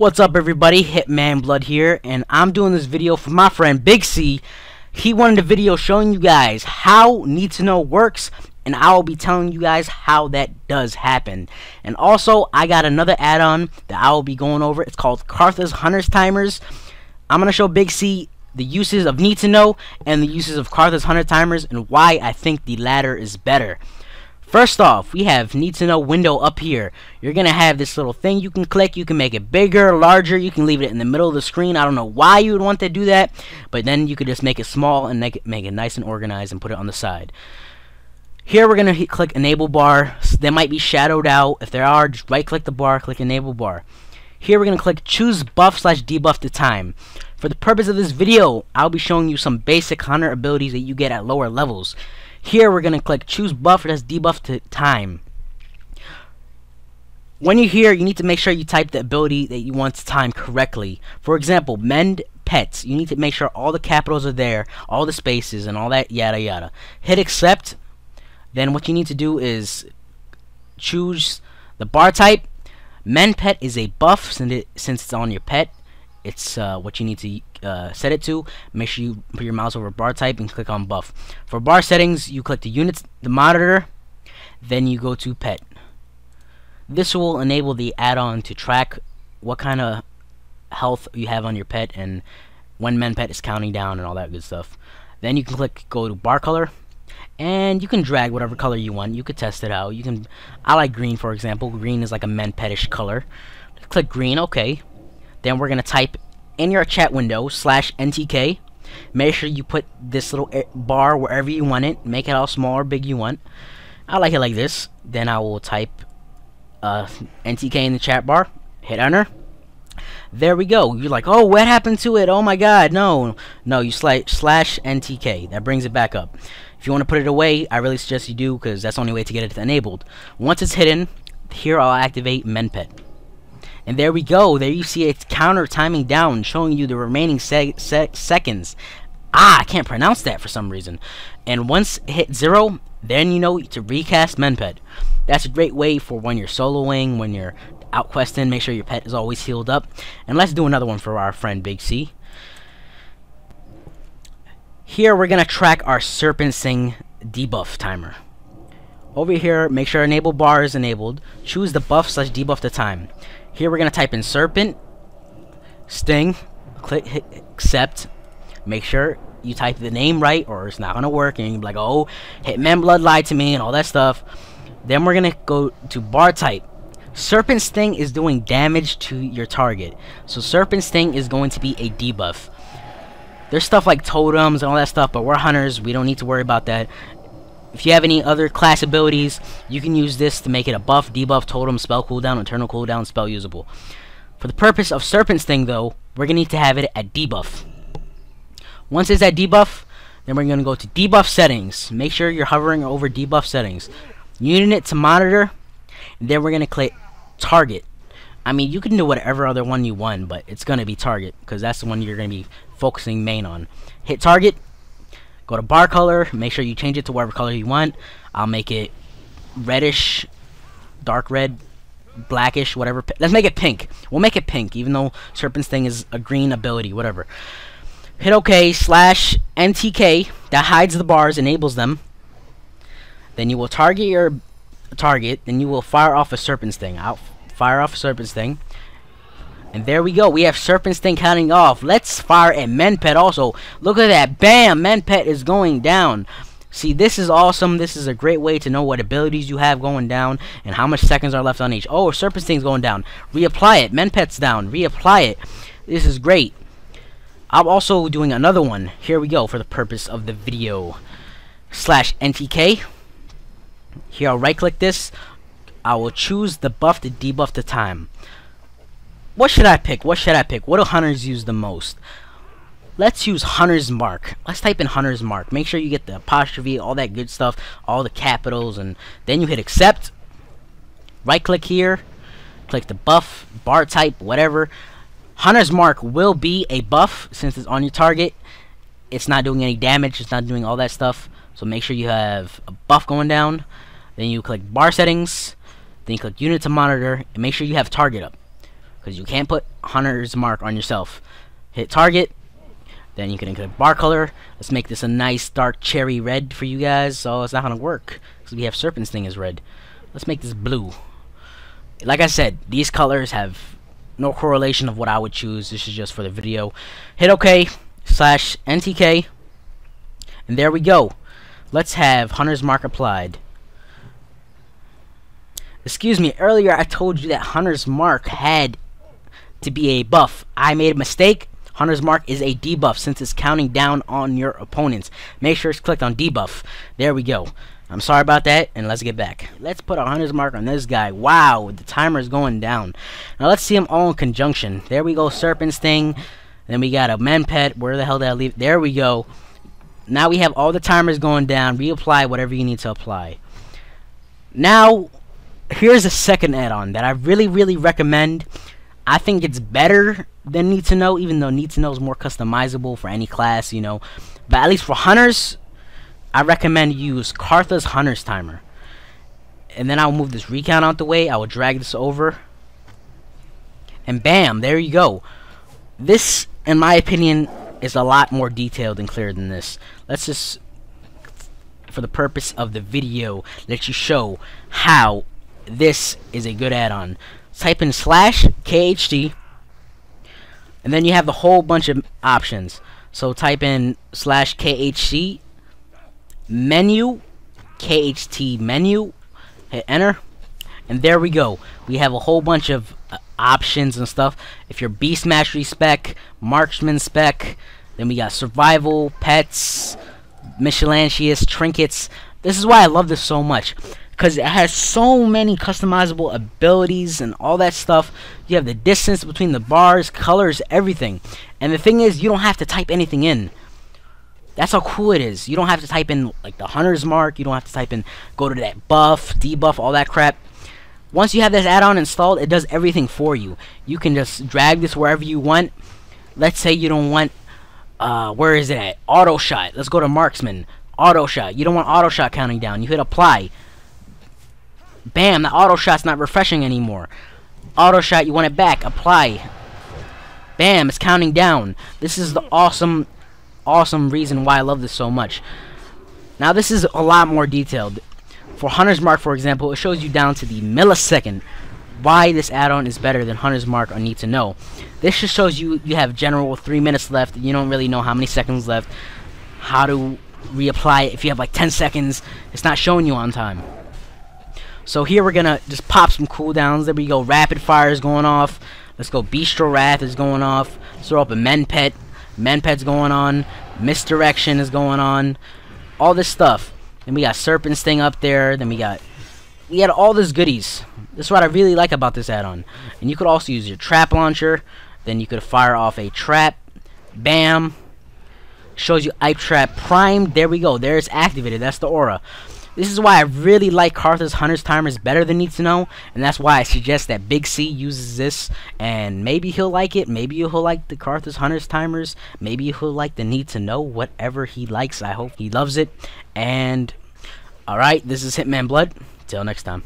What's up everybody, Hitman Blood here, and I'm doing this video for my friend Big C. He wanted a video showing you guys how Need to Know works, and I will be telling you guys how that does happen. And also, I got another add-on that I will be going over. It's called Kharthus's Hunter's Timers. I'm going to show Big C the uses of Need to Know and the uses of Kharthus's Hunter Timers and why I think the latter is better. First off, we have Need to Know window up here. You're going to have this little thing you can click. You can make it bigger, larger. You can leave it in the middle of the screen. I don't know why you would want to do that, but then you could just make it small and make it nice and organized and put it on the side. Here we're going to click Enable Bar. They might be shadowed out. If there are, just right-click the bar, click Enable Bar. Here we're going to click Choose Buff / Debuff to Time. For the purpose of this video, I'll be showing you some basic hunter abilities that you get at lower levels. Here we're going to click Choose Buff / Debuff to Time. When you're here, you need to make sure you type the ability that you want to time correctly. For example, Mend Pets. You need to make sure all the capitals are there, all the spaces, and all that yada yada. Hit Accept. Then what you need to do is choose the bar type. Mend Pet is a buff since it's on your pet. It's what you need to set it to. Make sure you put your mouse over bar type and click on buff. For bar settings, you click the units, the monitor, then you go to pet. This will enable the add-on to track what kind of health you have on your pet and when Mend Pet is counting down and all that good stuff. Then you can click go to bar color, and you can drag whatever color you want. You could test it out. You can. I like green, for example. Green is like a Mend Pet-ish color. Click green. Okay. Then we're going to type in your chat window /NTK. Make sure you put this little bar wherever you want it. Make it all small or big you want. I like it like this. Then I will type NTK in the chat bar. Hit enter. There we go. You're like, oh, what happened to it? Oh my god, no. No, you /NTK. That brings it back up. If you want to put it away, I really suggest you do, because that's the only way to get it enabled. Once it's hidden, here I'll activate Mend Pet. And there we go. There you see it's counter timing down, showing you the remaining seconds. I can't pronounce that for some reason. And once it hit 0, then you know to recast Mend Pet. That's a great way for when you're soloing, when you're out questing. Make sure your pet is always healed up. And let's do another one for our friend Big C. Here we're going to track our Serpent Sting debuff timer. Over here, make sure Enable Bar is enabled. Choose the buff / debuff the time. Here we're going to type in Serpent Sting. Click hit Accept. Make sure you type the name right or it's not going to work. And you'll be like, oh, Hitman Blood lied to me and all that stuff. Then we're going to go to bar type. Serpent Sting is doing damage to your target. So Serpent Sting is going to be a debuff. There's stuff like totems and all that stuff, but we're hunters. We don't need to worry about that. If you have any other class abilities, you can use this to make it a buff, debuff, totem, spell cooldown, eternal cooldown, spell usable. For the purpose of Serpent Sting, though, we're going to need to have it at debuff. Once it's at debuff, then we're going to go to debuff settings. Make sure you're hovering over debuff settings. Unit to monitor, and then we're going to click target. I mean, you can do whatever other one you want, but it's going to be target, because that's the one you're going to be focusing main on. Hit target. Go to bar color, make sure you change it to whatever color you want. I'll make it reddish, dark red, blackish, whatever. Let's make it pink. We'll make it pink, even though Serpent's Thing is a green ability, whatever. Hit OK, /NTK. That hides the bars, enables them. Then you will target your target, then you will fire off a Serpent's Thing. I'll fire off a Serpent's Thing. And there we go. We have Serpent Sting counting off. Let's fire at Mend Pet also. Look at that. Bam! Mend Pet is going down. See, this is awesome. This is a great way to know what abilities you have going down and how much seconds are left on each. Oh, Serpent Sting's going down. Reapply it. Mend Pet's down. Reapply it. This is great. I'm also doing another one. Here we go for the purpose of the video. /NTK. Here, I'll right-click this. I will choose the buff to debuff the time. What should I pick? What should I pick? What do hunters use the most? Let's use Hunter's Mark. Let's type in Hunter's Mark. Make sure you get the apostrophe, all that good stuff, all the capitals, and then you hit accept. Right click here, click the buff, bar type, whatever. Hunter's Mark will be a buff since it's on your target. It's not doing any damage, it's not doing all that stuff. So make sure you have a buff going down. Then you click bar settings, then you click unit to monitor, and make sure you have target up. because you can't put Hunter's Mark on yourself. Hit target, then you can include bar color. Let's make this a nice dark cherry red for you guys. So it's not gonna work because we have Serpent Sting as red. Let's make this blue. Like I said, these colors have no correlation of what I would choose. This is just for the video. Hit OK slash NTK, and there we go. Let's have Hunter's Mark applied. Excuse me, earlier I told you that Hunter's Mark had to be a buff. I made a mistake. Hunter's Mark is a debuff since it's counting down on your opponents. Make sure it's clicked on debuff. There we go. I'm sorry about that, and let's get back. Let's put a Hunter's Mark on this guy. Wow, the timer is going down. Now let's see them all in conjunction. There we go, Serpent Sting. Then we got a Mend Pet. Where the hell did I leave? There we go. Now we have all the timers going down. Reapply whatever you need to apply. Now, here's a second add-on that I really, really recommend. I think it's better than Need to Know, even though Need to Know is more customizable for any class, you know. But at least for hunters, I recommend you use Kharthus's Hunter's Timer. And then I'll move this recount out the way. I will drag this over. And bam, there you go. This, in my opinion, is a lot more detailed and clear than this. Let's just, for the purpose of the video, let you show how this is a good add-on. Type in slash KHT, and then you have a whole bunch of options. So type in slash KHT menu, KHT menu, hit enter, and there we go. We have a whole bunch of options and stuff. If you're Beast Mastery spec, Marksman spec, then we got Survival, Pets, Miscellaneous, Trinkets. This is why I love this so much, because it has so many customizable abilities and all that stuff. You have the distance between the bars, colors, everything. And the thing is, you don't have to type anything in. That's how cool it is. You don't have to type in like the Hunter's Mark. You don't have to type in go to that buff, debuff, all that crap. Once you have this add-on installed, it does everything for you. You can just drag this wherever you want. Let's say you don't want, where is it at? Auto shot. Let's go to Marksman. Auto shot. You don't want auto shot counting down. You hit apply. Bam, the auto shot's not refreshing anymore. Auto shot, you want it back. Apply. Bam, it's counting down. This is the awesome, awesome reason why I love this so much. Now, this is a lot more detailed. For Hunter's Mark, for example, it shows you down to the millisecond why this add-on is better than Hunter's Mark or Need to Know. This just shows you have general 3 minutes left. You don't really know how many seconds left, how to reapply it. If you have like 10 seconds, it's not showing you on time. So here we're going to just pop some cooldowns. There we go. Rapid Fire is going off. Let's go. Beast Wrath is going off. Let's throw up a Mend Pet. Mend Pet's going on. Misdirection is going on. All this stuff. Then we got Serpent Sting up there. Then we had all these goodies. This is what I really like about this add-on. And you could also use your Trap Launcher. Then you could fire off a trap. Bam. Shows you Ipe Trap Prime. There we go. There it's activated. That's the aura. This is why I really like Kharthus's Hunter's Timers better than Need to Know. And that's why I suggest that Big C uses this. And maybe he'll like it. Maybe he'll like the Kharthus's Hunter's Timers. Maybe he'll like the Need to Know. Whatever he likes, I hope he loves it. And, alright, this is Hitman Blood. Till next time.